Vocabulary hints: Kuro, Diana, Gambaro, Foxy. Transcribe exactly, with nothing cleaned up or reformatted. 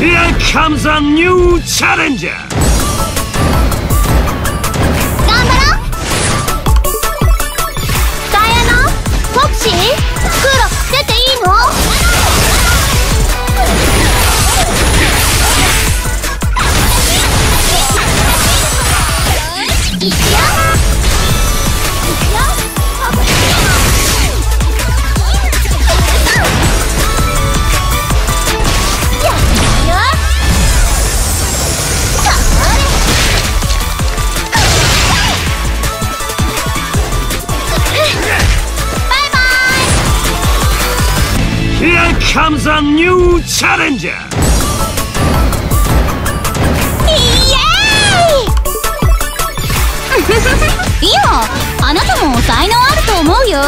Here comes a new challenger. Gambaro, Diana, Foxy, Kuro, get in, oh. Comes a new challenger. Yay! 今、あなたも才能あると思うよ。